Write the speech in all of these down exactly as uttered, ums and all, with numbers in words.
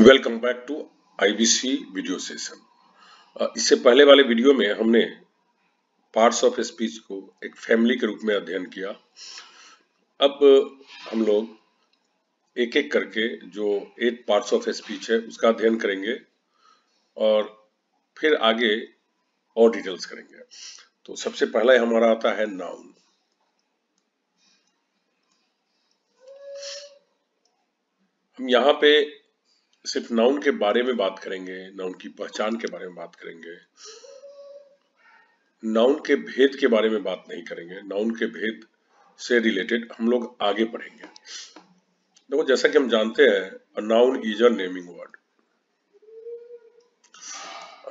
Welcome back to IBC video session. इससे पहले वाले वीडियो में हमने पार्ट्स ऑफ स्पीच को एक फैमिली के रूप में अध्ययन किया। अब हम लोग एक एक करके जो एट पार्ट्स ऑफ स्पीच है उसका अध्ययन करेंगे और फिर आगे और डिटेल्स करेंगे। तो सबसे पहला हमारा आता है नाउन। हम यहाँ पे सिर्फ नाउन के बारे में बात करेंगे, नाउन की पहचान के बारे में बात करेंगे, नाउन के भेद के बारे में बात नहीं करेंगे। नाउन के भेद से रिलेटेड हम लोग आगे पढ़ेंगे। देखो, जैसा कि हम जानते हैं, a noun is a naming word,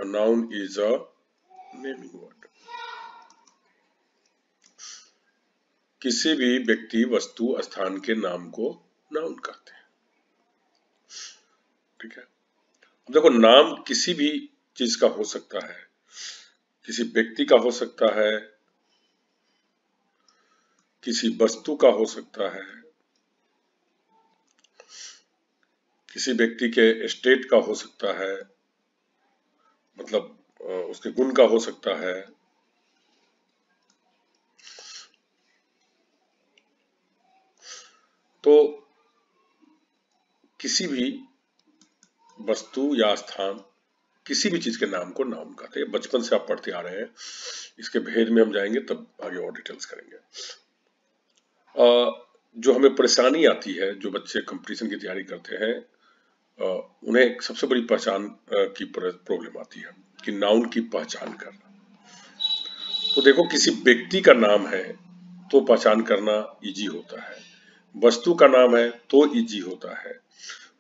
a noun is a naming word. किसी भी व्यक्ति, वस्तु, स्थान के नाम को नाउन कहते हैं। ठीक है, अब देखो, नाम किसी भी चीज का हो सकता है, किसी व्यक्ति का हो सकता है, किसी वस्तु का हो सकता है, किसी व्यक्ति के स्टेट का हो सकता है, मतलब उसके गुण का हो सकता है। तो किसी भी वस्तु या स्थान, किसी भी चीज के नाम को नाउन कहते हैं। बचपन से आप पढ़ते आ रहे हैं, इसके भेद में हम जाएंगे, तब आगे और डिटेल्स करेंगे। आ, जो हमें परेशानी आती है, जो बच्चे कंपटीशन की तैयारी करते हैं, आ, उन्हें एक सबसे बड़ी पहचान आ, की प्रॉब्लम आती है कि नाउन की पहचान करना। तो देखो, किसी व्यक्ति का नाम है तो पहचान करना इजी होता है, वस्तु का नाम है तो इजी होता है,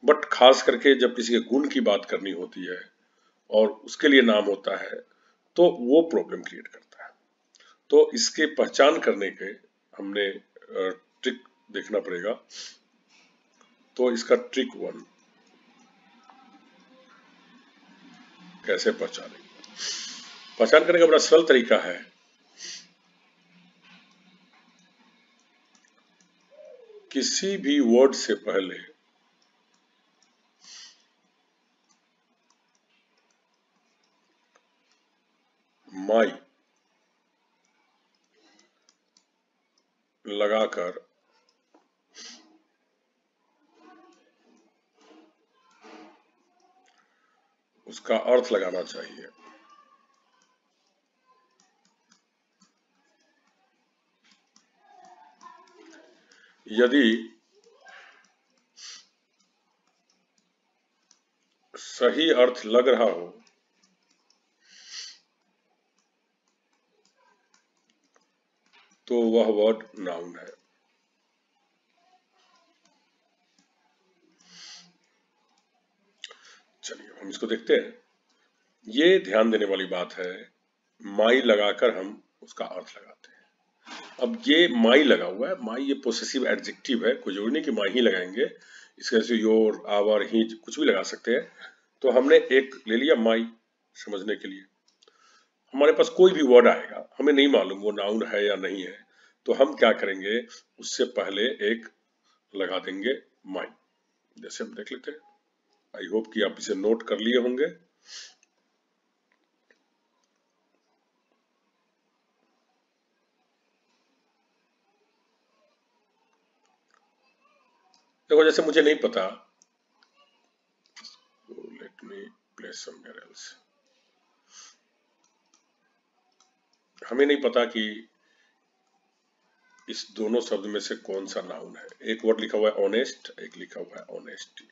बट खास करके जब किसी के गुण की बात करनी होती है और उसके लिए नाम होता है तो वो प्रॉब्लम क्रिएट करता है। तो इसके पहचान करने के हमने ट्रिक देखना पड़ेगा। तो इसका ट्रिक वन, कैसे पहचानेंगे? पहचान करने का बड़ा सरल तरीका है। किसी भी वर्ड से पहले माई लगाकर उसका अर्थ लगाना चाहिए। यदि सही अर्थ लग रहा हो तो वह वर्ड नाउन है। चलिए हम इसको देखते हैं। ये ध्यान देने वाली बात है, माई लगाकर हम उसका अर्थ लगाते हैं। अब ये माई लगा हुआ है, माई ये पोसेसिव एडजेक्टिव है, कोई जरूरी नहीं कि माई ही लगाएंगे, इसके जैसे योर, आवर, हिज कुछ भी लगा सकते हैं। तो हमने एक ले लिया माई समझने के लिए। हमारे पास कोई भी वर्ड आएगा, हमें नहीं मालूम वो नाउन है या नहीं है, तो हम क्या करेंगे, उससे पहले एक लगा देंगे माई। जैसे हम देख लेते हैं, आई होप कि आप इसे नोट कर लिए होंगे। देखो, जैसे मुझे नहीं पता, let me place somewhere else. हमें नहीं पता कि इस दोनों शब्द में से कौन सा नाउन है। एक वर्ड लिखा हुआ है ऑनेस्ट, एक लिखा हुआ है ऑनेस्टी।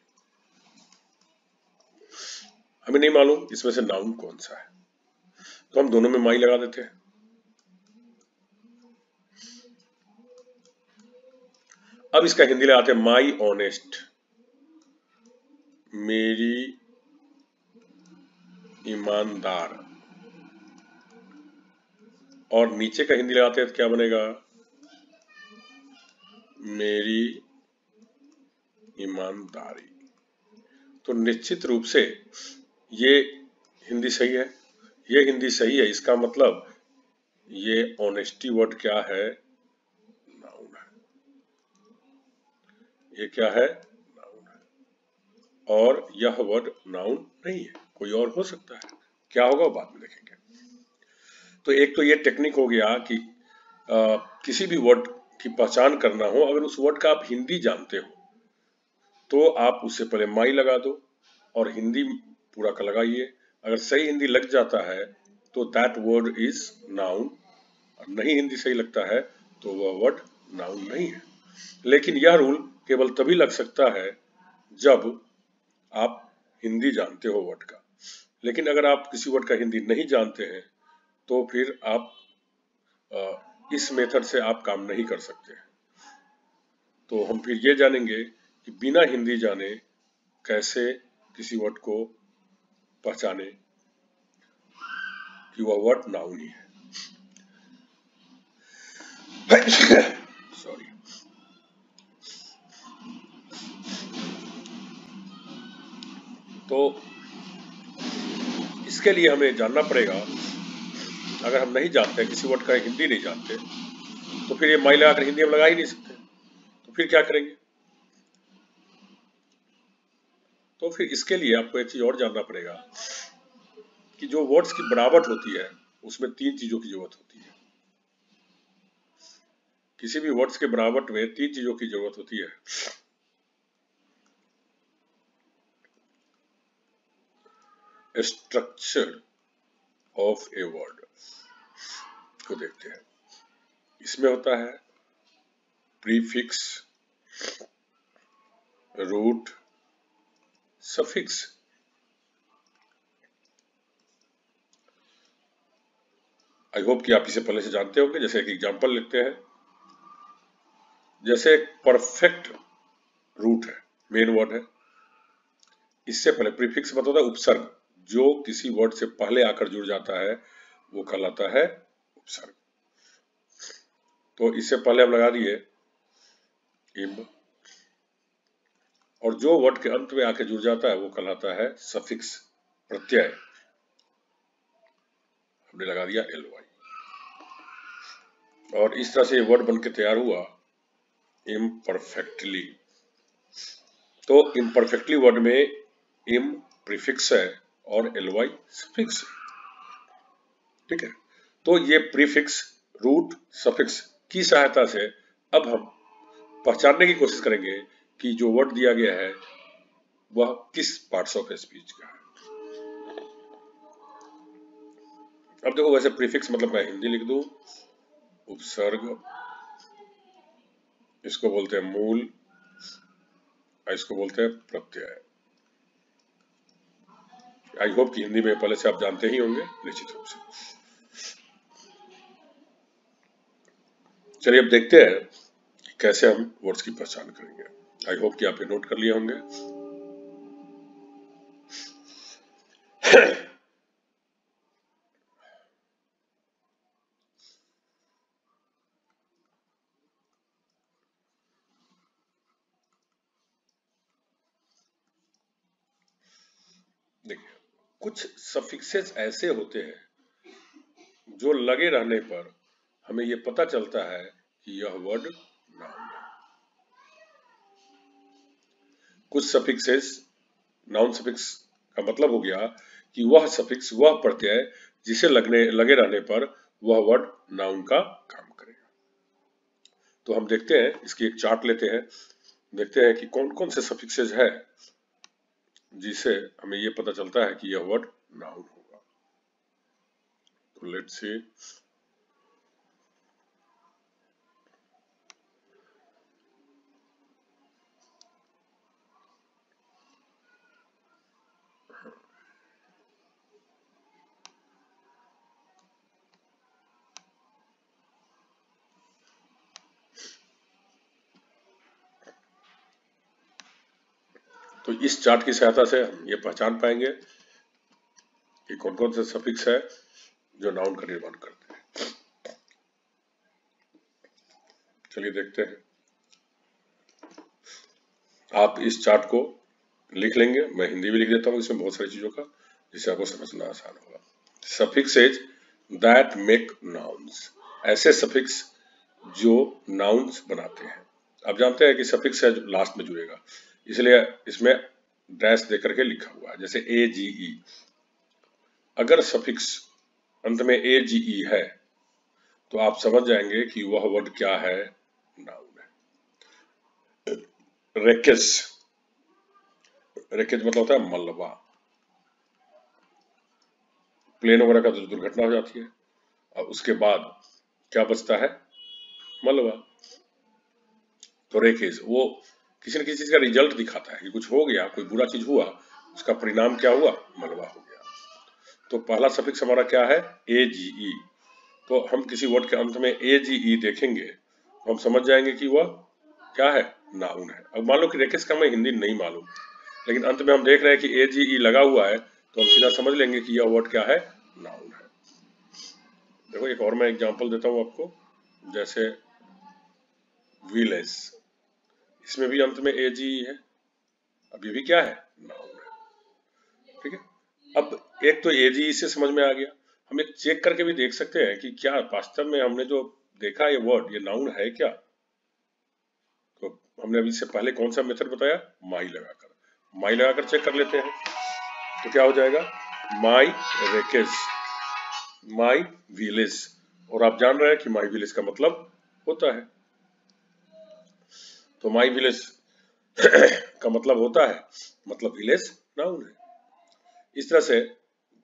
हमें नहीं मालूम इसमें से नाउन कौन सा है, तो हम दोनों में माई लगा देते हैं। अब इसका हिंदी लगाते हैं माई ऑनेस्ट, मेरी ईमानदार। और नीचे का हिंदी लगाते हैं तो क्या बनेगा, मेरी ईमानदारी। तो निश्चित रूप से ये हिंदी सही है, ये हिंदी सही है। इसका मतलब ये ऑनेस्टी वर्ड क्या है, नाउन है। ये क्या है, नाउन है। और यह वर्ड नाउन नहीं है, कोई और हो सकता है, क्या होगा बाद में देखेंगे। तो एक तो ये टेक्निक हो गया कि आ, किसी भी वर्ड की पहचान करना हो, अगर उस वर्ड का आप हिंदी जानते हो तो आप उससे पहले माई लगा दो और हिंदी पूरा का लगाइए। अगर सही हिंदी लग जाता है तो दैट वर्ड इज नाउन, और नहीं हिंदी सही लगता है तो वह वर्ड नाउन नहीं है। लेकिन यह रूल केवल तभी लग सकता है जब आप हिंदी जानते हो वर्ड का। लेकिन अगर आप किसी वर्ड का हिंदी नहीं जानते हैं तो फिर आप आ, इस मेथड से आप काम नहीं कर सकते। तो हम फिर ये जानेंगे कि बिना हिंदी जाने कैसे किसी वर्ड को पहचाने कि वह वर्ड नाउन ही है। सॉरी, तो इसके लिए हमें जानना पड़ेगा। अगर हम नहीं जानते, किसी वर्ड का हिंदी नहीं जानते, तो फिर ये माई लगाकर हिंदी हम लगा ही नहीं सकते, तो फिर क्या करेंगे? तो फिर इसके लिए आपको एक चीज और जानना पड़ेगा कि जो वर्ड्स की बनावट होती है उसमें तीन चीजों की जरूरत होती है। किसी भी वर्ड्स के बनावट में तीन चीजों की जरूरत होती है। स्ट्रक्चर ऑफ ए वर्ड को देखते हैं, इसमें होता है prefix, root, suffix. I hope कि आप इसे पहले से जानते होंगे। जैसे एक एग्जांपल लिखते हैं, जैसे एक परफेक्ट रूट है, मेन वर्ड है, इससे पहले प्रीफिक्स मतलब होता है उपसर्ग, जो किसी वर्ड से पहले आकर जुड़ जाता है वो कहलाता है उपसर्ग। तो इससे पहले हम लगा दिए इम, और जो वर्ड के अंत में आके जुड़ जाता है वो कहलाता है सफिक्स, प्रत्यय। हमने लगा दिया एल वाई, और इस तरह से ये वर्ड बनके तैयार हुआ इम्परफेक्टली। तो इम्परफेक्टली वर्ड में इम प्रीफिक्स है और एल वाई सफिक्स, ठीक है। तो ये प्रीफिक्स, रूट, सफिक्स की सहायता से अब हम पहचानने की कोशिश करेंगे कि जो वर्ड दिया गया है वह किस पार्ट्स ऑफ स्पीच का है। अब देखो, वैसे प्रीफिक्स मतलब मैं हिंदी लिख दूं, उपसर्ग, इसको बोलते हैं मूल, इसको बोलते हैं प्रत्यय। आई होप कि हिंदी में पहले से आप जानते ही होंगे निश्चित रूप से। चलिए अब देखते हैं कि कैसे हम वर्ड्स की पहचान करेंगे। आई होप कि आप ये नोट कर लिए होंगे। देखिए, कुछ सफिक्सेस ऐसे होते हैं जो लगे रहने पर हमें यह पता चलता है कि यह वर्ड नाउन है। कुछ सफिक्सेस, नाउन सफिक्स का मतलब हो गया कि वह सफिक्स, वह प्रत्यय जिसे लगने लगे रहने पर वह वर्ड नाउन का काम करेगा। तो हम देखते हैं, इसकी एक चार्ट लेते हैं, देखते हैं कि कौन कौन से सफिक्सेस है जिसे हमें यह पता चलता है कि यह वर्ड नाउन होगा। तो लेट्स सी, तो इस चार्ट की सहायता से हम ये पहचान पाएंगे कि कौन कौन से सफिक्स है जो नाउन का निर्माण करते हैं। चलिए देखते हैं। आप इस चार्ट को लिख लेंगे, मैं हिंदी भी लिख देता हूं, इसमें बहुत सारी चीजों का, जिससे आपको समझना आसान होगा। सफिक्सेज दैट मेक नाउन्स, ऐसे सफिक्स जो नाउन्स बनाते हैं। आप जानते हैं कि सफिक्स है जो लास्ट में जुड़ेगा, इसलिए इसमें डैश देकर के लिखा हुआ है, जैसे ए जी ई। अगर सफिक्स अंत में ए जी ई है तो आप समझ जाएंगे कि वह वर्ड क्या है, नाउन है। रेकेज, रेकेज मतलब होता है मलबा। प्लेन वगैरह का तो दुर्घटना हो जाती है और उसके बाद क्या बचता है, मलबा। तो रेकेज वो किसी न किसी चीज का रिजल्ट दिखाता है कि कुछ हो गया, कोई बुरा चीज हुआ, उसका परिणाम क्या हुआ, मलबा हो गया। तो पहला सफिक्स हमारा क्या है, ए जी ई। तो हम किसी वर्ड के अंत में ए जी ई देखेंगे तो हम समझ जाएंगे कि वह क्या है, नाउन है। अब मान लो कि रेकेज का मैं हिंदी नहीं मालूम, लेकिन अंत में हम देख रहे हैं कि ए जी ई लगा हुआ है तो हम सीधा समझ लेंगे कि यह वर्ड क्या है, नाउन है। देखो एक और मैं एग्जाम्पल देता हूं आपको, जैसे विलेज, इसमें भी अंत में ए जी ई है। अब ये भी क्या है, नाउन है। ठीक है, अब एक तो ए जी ई से समझ में आ गया। हम एक चेक करके भी देख सकते हैं कि क्या वास्तव में हमने जो देखा ये वर्ड, ये नाउन है क्या। तो हमने अभी इससे पहले कौन सा मेथड बताया, माई लगाकर। माई लगाकर चेक कर लेते हैं तो क्या हो जाएगा, माई रेकेज, माई विलेज। और आप जान रहे हैं कि माई विलेज का मतलब होता है, तो माई विलेज का मतलब होता है, मतलब विलेज नाउन है। इस तरह से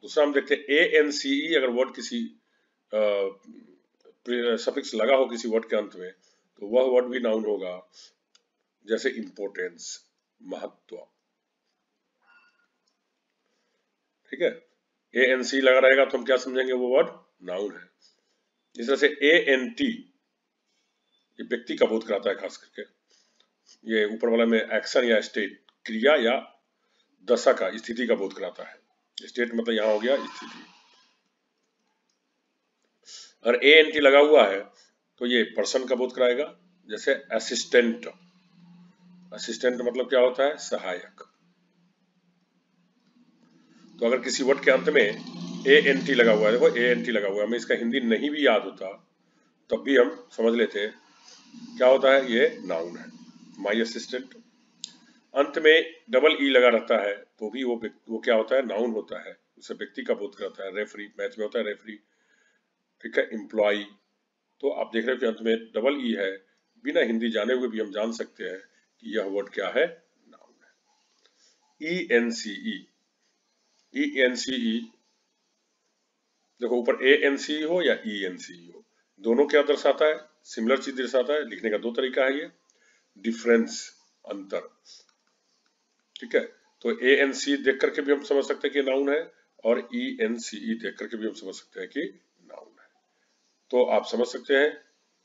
दूसरा हम देखते हैं ए एन सी ई। अगर वर्ड किसी सफिक्स लगा हो किसी वर्ड के अंत में तो वह वर्ड भी नाउन होगा, जैसे इंपोर्टेंस, महत्व। ठीक है, ए एन सी लगा रहेगा तो हम क्या समझेंगे, वो वर्ड नाउन है। इस तरह से ए एन टी, ये व्यक्ति का बोध कराता है खास करके। ये ऊपर वाला में एक्शन या स्टेट, क्रिया या दशा का, स्थिति का बोध कराता है। स्टेट मतलब यहाँ हो गया स्थिति। और ए एन टी लगा हुआ है तो ये पर्सन का बोध कराएगा, जैसे असिस्टेंट। असिस्टेंट मतलब क्या होता है, सहायक। तो अगर किसी वर्ड के अंत में ए एन टी लगा हुआ है, देखो ए एन टी लगा हुआ है, हमें इसका हिंदी नहीं भी याद होता तब भी हम समझ लेते हैं क्या होता है, ये नाउन है, माई असिस्टेंट। अंत में डबल ई लगा रहता है तो भी वो वो क्या होता है, नाउन होता है, उसे व्यक्ति का बोध कराता है। रेफरी, मैच में होता है रेफरी। ठीक है, एम्प्लॉय, तो आप देख रहे हो कि अंत में डबल ई है, बिना हिंदी जाने हुए भी हम जान सकते हैं कि यह वर्ड क्या है, नाउन है। ई एन सी ई, ई एन सी ई, देखो ऊपर ए एन सी हो या ई एन सी हो, दोनों क्या दर्शाता है, सिमिलर चीज दर्शाता है। लिखने का दो तरीका है, ये डिफरेंस, अंतर। ठीक है, तो ए एन सी देख करके भी हम समझ सकते हैं कि नाउन है, और ई एन सी ई देख करके भी हम समझ सकते हैं कि नाउन है। तो आप समझ सकते हैं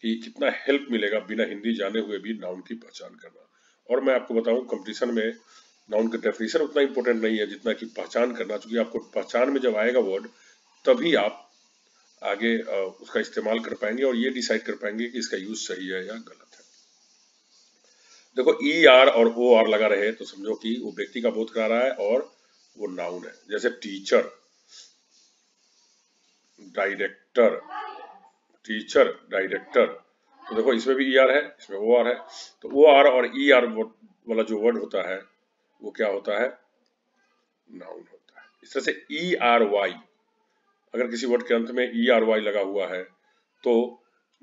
कि कितना हेल्प मिलेगा बिना हिंदी जाने हुए भी नाउन की पहचान करना। और मैं आपको बताऊं, कंपटीशन में नाउन का डेफिनेशन उतना इंपॉर्टेंट नहीं है जितना कि पहचान करना, क्योंकि आपको पहचान में जब आएगा वर्ड तभी आप आगे उसका इस्तेमाल कर पाएंगे और ये डिसाइड कर पाएंगे कि इसका यूज सही है या गलत है। देखो ई आर और ओ आर लगा रहे तो समझो कि वो व्यक्ति का बोध करा रहा है और वो नाउन है, जैसे टीचर, डायरेक्टर, टीचर, डायरेक्टर। तो देखो इसमें भी ई आर है, इसमें ओ आर है, तो ओ आर और ई आर वाला जो वर्ड होता है वो क्या होता है, नाउन होता है। इस तरह से ई आर वाई, अगर किसी वर्ड के अंत में ई आर वाई लगा हुआ है तो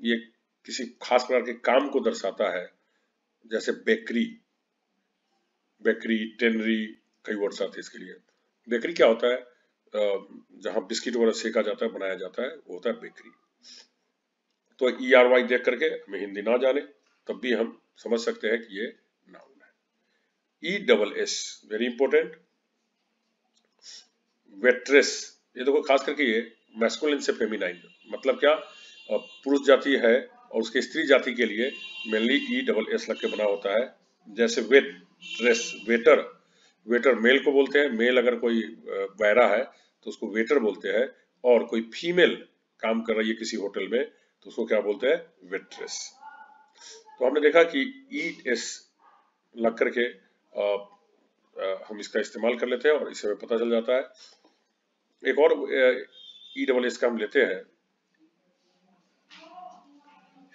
ये किसी खास प्रकार के काम को दर्शाता है, जैसे बेकरी, बेकरी, टेनरी, कई वर्ड्स आते हैं इसके लिए। बेकरी क्या होता है, जहां बिस्किट वगैरह सेका जाता है, बनाया जाता है, वो होता है बेकरी। तो ई आर वाई देख करके हमें हिंदी ना जाने तब भी हम समझ सकते हैं कि ये नाउन है। E double S, very important, waitress. ये देखो खास करके ये मैस्कुलिन से फेमिनाइन, मतलब क्या, पुरुष जाति है और उसके स्त्री जाति के लिए मेनली ई डबल एस लग के बना होता है, जैसे वेट्रेस, वेटर। वेटर मेल को बोलते हैं, मेल अगर कोई बैरा है तो उसको वेटर बोलते हैं, और कोई फीमेल काम कर रही है किसी होटल में तो उसको क्या बोलते हैं, वेट्रेस। तो हमने देखा कि ई एस लग करके आ, आ, हम इसका इस्तेमाल कर लेते हैं और इससे पता चल जाता है। एक और ई डबल एस का हम लेते हैं,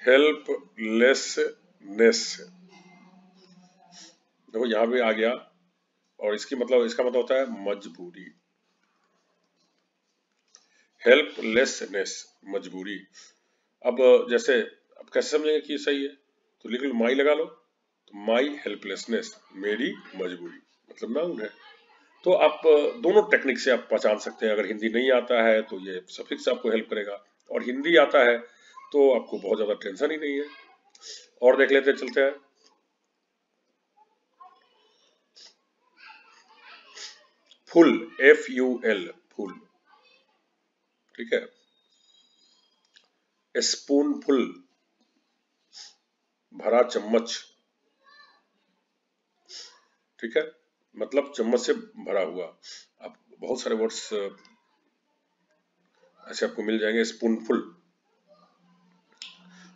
हेल्पलेसनेस। देखो यहां भी आ गया और इसकी मतलब इसका मतलब होता है मजबूरी, हेल्पलेसनेस, मजबूरी। अब जैसे अब कैसे समझेंगे कि सही है, तो लिख लो माई लगा लो, तो माई हेल्पलेसनेस, मेरी मजबूरी, मतलब नाउन है। तो आप दोनों टेक्निक से आप पहचान सकते हैं। अगर हिंदी नहीं आता है तो ये सफिक्स आपको हेल्प करेगा, और हिंदी आता है तो आपको बहुत ज्यादा टेंशन ही नहीं है। और देख लेते चलते हैं, full, F U L, full, ठीक है। स्पूनफुल, भरा चम्मच, ठीक है, मतलब चम्मच से भरा हुआ। आप बहुत सारे वर्ड्स ऐसे आपको मिल जाएंगे स्पूनफुल।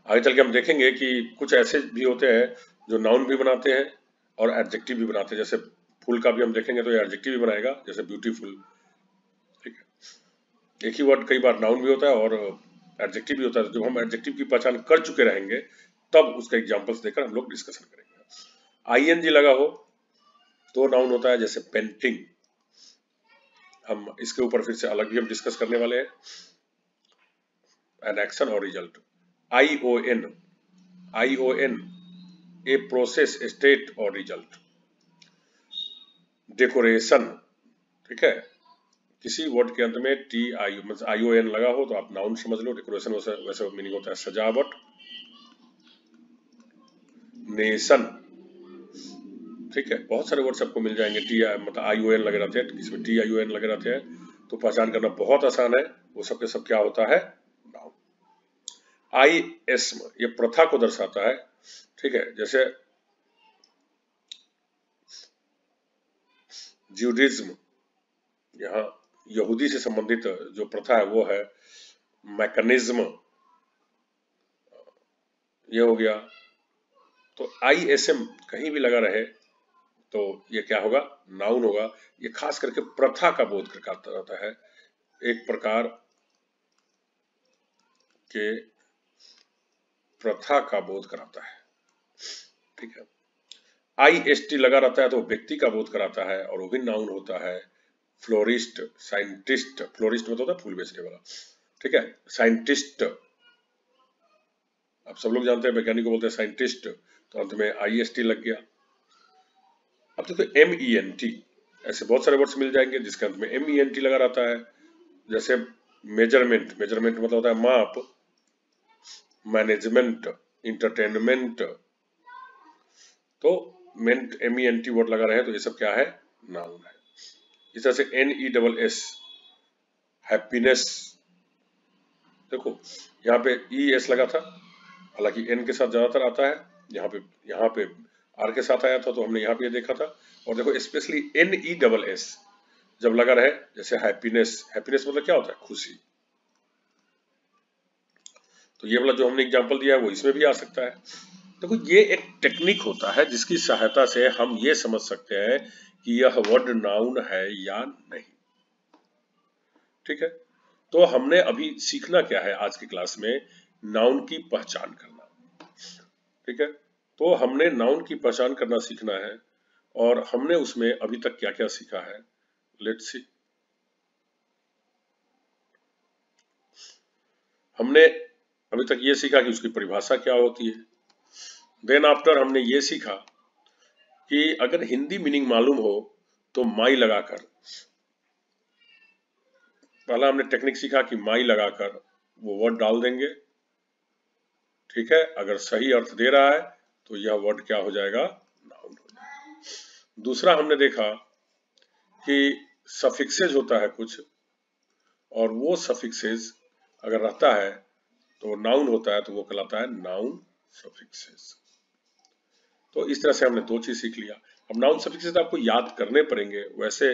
आगे चल के हम देखेंगे कि कुछ ऐसे भी होते हैं जो नाउन भी बनाते हैं और एडजेक्टिव भी बनाते हैं। जैसे फुल का भी हम देखेंगे तो ये एडजेक्टिव भी बनाएगा, जैसे ब्यूटीफुल, ठीक है। एक ही वर्ड कई बार नाउन भी होता है और एडजेक्टिव भी होता है। जब हम एडजेक्टिव की पहचान कर चुके रहेंगे तब उसका एग्जाम्पल्स देकर हम लोग डिस्कशन करेंगे। आई एन जी लगा हो तो नाउन होता है, जैसे पेंटिंग। हम इसके ऊपर फिर से अलग भी हम डिस्कस करने वाले हैं, एन एक्शन और result. I O N, I O N, a process, state और रिजल्ट। डेकोरेशन, ठीक है, किसी वर्ड के अंत में T I I O N लगा हो तो आप नाउन समझ लो। डेकोरेशन वैसे, वैसे मीनिंग होता है सजावट। नेशन, ठीक है, बहुत सारे वर्ड्स आपको मिल जाएंगे टी आई मतलब आई ओ एन लगे रहते हैं, इसमें टी आई ओ एन लगे रहते हैं, तो पहचान करना बहुत आसान है। वो सबके सब क्या होता है, नाउन। आई एस, ये प्रथा को दर्शाता है, ठीक है, जैसे ज्यूडिज्म, यहाँ यहूदी से संबंधित जो प्रथा है वो है। मैकेनिज्म, ये हो गया। तो आई एस एम कहीं भी लगा रहे तो ये क्या होगा, नाउन होगा। ये खास करके प्रथा का बोध करता रहता है, एक प्रकार के प्रथा का बोध कराता है, ठीक है। आई एस टी लगा रहता है तो व्यक्ति का बोध कराता है और वो भी नाउन होता है। फ्लोरिस्ट, साइंटिस्ट, फ्लोरिस्ट मतलब होता है फूल बेचने वाला, ठीक है। साइंटिस्ट, आप सब लोग जानते हैं वैज्ञानिक को बोलते हैं साइंटिस्ट, तो अंत में आई एस टी लग गया। अब देखो एम ई एन टी, ऐसे बहुत सारे वर्ड्स मिल जाएंगे जिसके अंत में एम ई एन टी लगा रहता है, जैसे मेजरमेंट, मेजरमेंट मतलब होता है माप। मैनेजमेंट, इंटरटेनमेंट, तो ment M E N T word लगा रहे हैं तो ये सब क्या है, नाउन है। इस तरह से N E double S, happiness, देखो यहाँ पे ई एस लगा था, हालांकि एन के साथ ज्यादातर आता है, यहाँ पे यहाँ पे आर के साथ आया था तो हमने यहाँ पे देखा था। और देखो specially N E double S जब लगा रहे, जैसे हैप्पीनेस, हैप्पीनेस मतलब क्या होता है, खुशी। तो ये वाला जो हमने एग्जांपल दिया है वो इसमें भी आ सकता है। देखो ये एक टेक्निक होता है जिसकी सहायता से हम ये समझ सकते हैं कि यह वर्ड नाउन है या नहीं, ठीक है। तो हमने अभी सीखना क्या है आज की क्लास में, नाउन की पहचान करना, ठीक है। तो हमने नाउन की पहचान करना सीखना है और हमने उसमें अभी तक क्या क्या सीखा है, लेट्स सी। हमने अभी तक ये सीखा कि उसकी परिभाषा क्या होती है। देन आफ्टर हमने ये सीखा कि अगर हिंदी मीनिंग मालूम हो तो माई लगाकर, पहला हमने टेक्निक सीखा कि माई लगाकर वो वर्ड डाल देंगे, ठीक है। अगर सही अर्थ दे रहा है तो यह वर्ड क्या हो जाएगा, नाउन हो जाएगा। दूसरा हमने देखा कि सफिक्सेज होता है कुछ, और वो सफिक्सेज अगर रहता है तो नाउन होता है, तो वो कहलाता है नाउन सफिक्सेज। तो इस तरह से हमने दो चीज सीख लिया। अब नाउन सफिक्सेज आपको याद करने पड़ेंगे, वैसे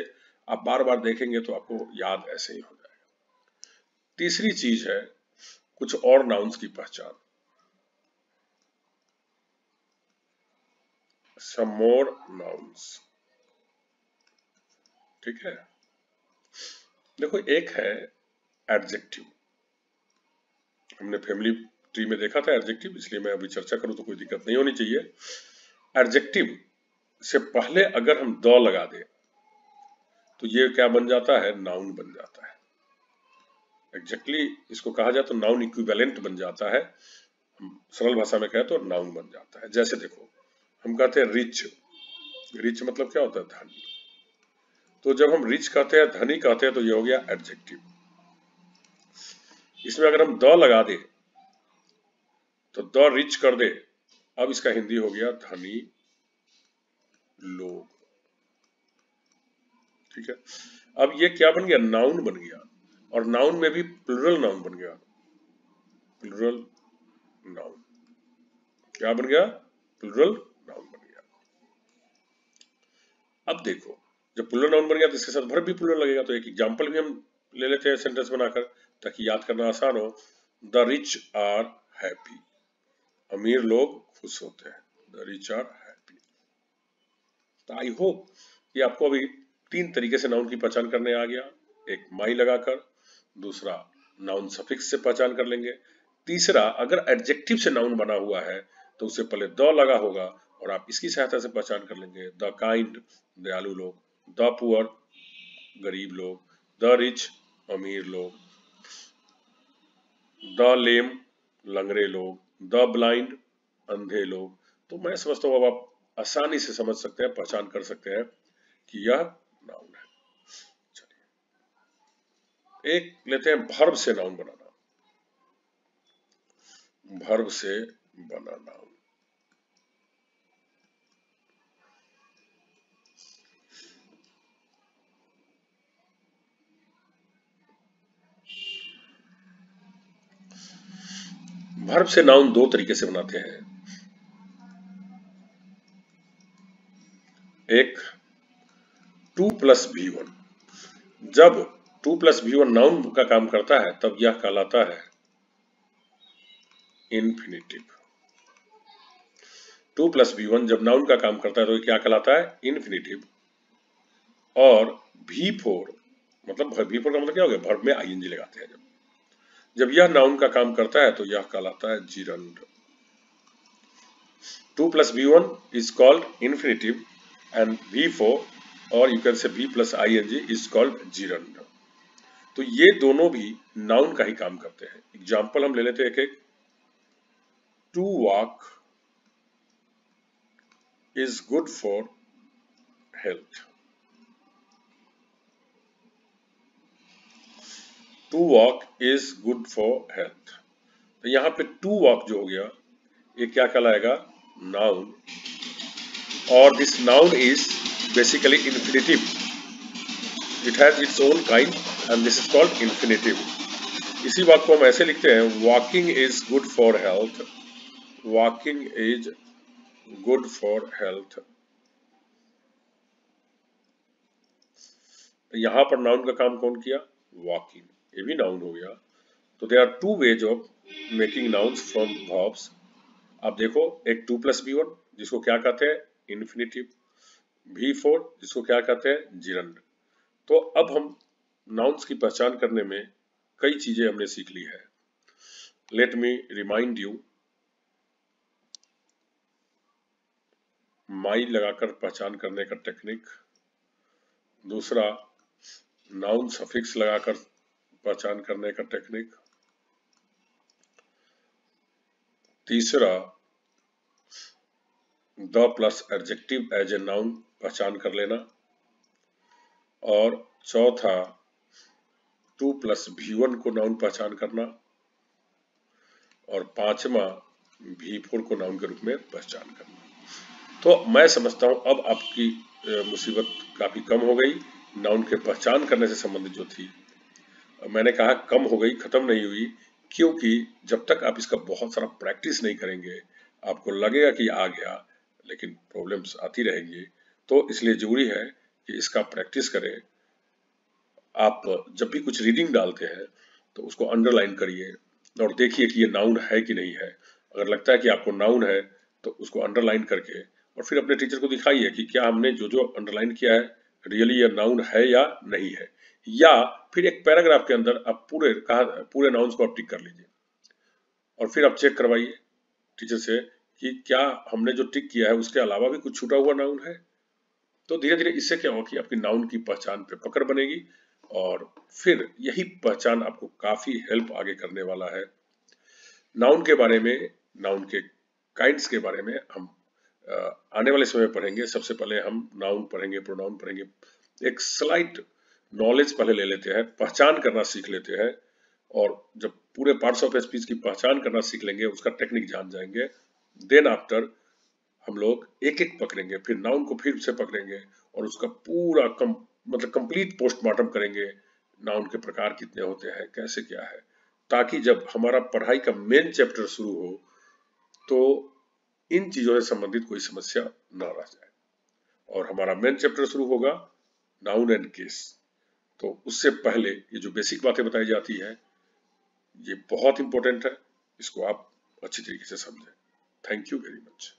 आप बार बार देखेंगे तो आपको याद ऐसे ही हो जाएगा। तीसरी चीज है कुछ और नाउन्स की पहचान, Some more nouns, ठीक है। देखो एक है एडजेक्टिव, हमने फैमिली ट्री में देखा था एडजेक्टिव, इसलिए मैं अभी चर्चा करूं तो कोई दिक्कत नहीं होनी चाहिए। एडजेक्टिव से पहले अगर हम द लगा दें तो ये क्या बन जाता है, नाउन बन जाता है। एग्जैक्टली इसको कहा जाए तो नाउन इक्विवेलेंट बन जाता है, सरल भाषा में कहे तो नाउन बन जाता है। जैसे देखो हम कहते हैं रिच, रिच मतलब क्या होता है, धनी। तो जब हम रिच कहते हैं, धनी कहते हैं, तो ये हो गया एडजेक्टिव। इसमें अगर हम द लगा दे तो द रिच कर दे, अब इसका हिंदी हो गया धनी लोग। ठीक है, अब ये क्या बन गया, नाउन बन गया, और नाउन में भी प्लुरल नाउन बन गया, प्लुरल नाउन। क्या बन गया, प्लुरल नाउन बन गया। अब देखो जब प्लुरल नाउन बन गया तो इसके साथ वर्ब भी प्लुरल लगेगा। तो एक एग्जांपल भी हम ले लेते हैं सेंटेंस बनाकर, ताकि याद करना आसान हो। द रिच आर हैप्पी, अमीर लोग खुश होते हैं। The rich are happy. तो आई होप ये आपको अभी तीन तरीके से नाउन की पहचान करने आ गया। एक माई लगाकर, दूसरा नाउन सफिक्स से पहचान कर लेंगे, तीसरा अगर एडजेक्टिव से नाउन बना हुआ है तो उसे पहले द लगा होगा और आप इसकी सहायता से पहचान कर लेंगे। द काइंड दयालु लोग, द पुअर गरीब लोग, द रिच अमीर लोग, द लेम लंगड़े लोग, द ब्लाइंड अंधे लोग। तो मैं समझता हूँ अब आप आसानी से समझ सकते हैं, पहचान कर सकते हैं कि यह नाउन है। चलिए एक लेते हैं वर्ब से नाउन बनाना, वर्ब से बना नाउन। वर्ब से नाउन दो तरीके से बनाते हैं, एक टू प्लस वी वन। जब to plus V one noun का काम करता है तब यह कहलाता है infinitive. To plus V one जब नाउन का काम करता है तो क्या कहलाता है, इन्फिनिटिव। और वी फोर मतलब वी फोर का मतलब क्या हो गया, वर्ब में आई एन जी लगाते हैं। जब जब यह नाउन का काम करता है तो यह कहलाता है gerund. To plus V one is called infinitive and V four और you can say V plus I N G is called gerund. तो ये दोनों भी नाउन का ही काम करते हैं। एग्जाम्पल हम ले लेते हैं एक एक। To walk is good for health. To walk is good for health. तो यहां पे टू वॉक जो हो गया ये क्या कहलाएगा, नाउन। और this noun is basically infinitive, it has its own kind and this is called infinitive। इसी बात को हम ऐसे लिखते हैं, walking is good for health, walking is good for health। यहां पर noun का काम कौन किया, walking, ये भी noun हो गया। तो there are two ways of making nouns from verbs। आप देखो एक टू प्लस बी वन जिसको क्या कहते हैं, infinitive, भी फोर जिसको क्या कहते हैं, जीरंड। तो अब हम नाउन्स की पहचान करने में कई चीजें हमने सीख ली है। लेट मी रिमाइंड यू, माई लगाकर पहचान करने का टेक्निक, दूसरा नाउन सफिक्स लगाकर पहचान करने का टेक्निक, तीसरा the plus adjective as a noun पहचान कर लेना, और चौथा टू प्लस वी वन को नाउन पहचान करना, और पांचवा वी फोर को नाउन के रूप में पहचान करना। तो मैं समझता हूं अब आपकी मुसीबत काफी कम हो गई। नाउन के पहचान करने से संबंधित जो थी, मैंने कहा कम हो गई, खत्म नहीं हुई, क्योंकि जब तक आप इसका बहुत सारा प्रैक्टिस नहीं करेंगे आपको लगेगा कि आ गया, लेकिन प्रॉब्लम्स आती रहेंगी। तो इसलिए जरूरी है कि इसका प्रैक्टिस करें। आप जब भी कुछ रीडिंग डालते हैं तो उसको अंडरलाइन करिए और देखिए कि ये नाउन है कि नहीं है। अगर लगता है कि आपको नाउन है तो उसको अंडरलाइन करके और फिर अपने टीचर को दिखाइए कि क्या हमने जो जो अंडरलाइन किया है रियली ये नाउन है या नहीं है। या फिर एक पैराग्राफ के अंदर आप पूरे कहा पूरे नाउन्स को आप टिक कर लीजिए और फिर आप चेक करवाइए टीचर से कि क्या हमने जो टिक किया है उसके अलावा भी कुछ छूटा हुआ नाउन है। तो धीरे धीरे इससे क्या होगा कि आपकी नाउन की पहचान पे पकड़ बनेगी और फिर यही पहचान आपको काफी हेल्प आगे करने वाला है। नाउन के बारे में, नाउन के काइंड्स के बारे में हम आने वाले समय पढ़ेंगे। सबसे पहले हम नाउन पढ़ेंगे, प्रोनाउन पढ़ेंगे। एक स्लाइट नॉलेज पहले ले लेते हैं, पहचान करना सीख लेते हैं, और जब पूरे पार्ट्स ऑफ स्पीच की पहचान करना सीख लेंगे, उसका टेक्निक जान जाएंगे, देन आफ्टर हम लोग एक एक पकड़ेंगे, फिर नाउन को फिर से पकड़ेंगे और उसका पूरा कम मतलब कंप्लीट पोस्टमार्टम करेंगे। नाउन के प्रकार कितने होते हैं, कैसे क्या है, ताकि जब हमारा पढ़ाई का मेन चैप्टर शुरू हो तो इन चीजों से संबंधित कोई समस्या ना रह जाए। और हमारा मेन चैप्टर शुरू होगा नाउन एंड केस, तो उससे पहले ये जो बेसिक बातें बताई जाती है ये बहुत इंपॉर्टेंट है, इसको आप अच्छी तरीके से समझें। Thank you very much.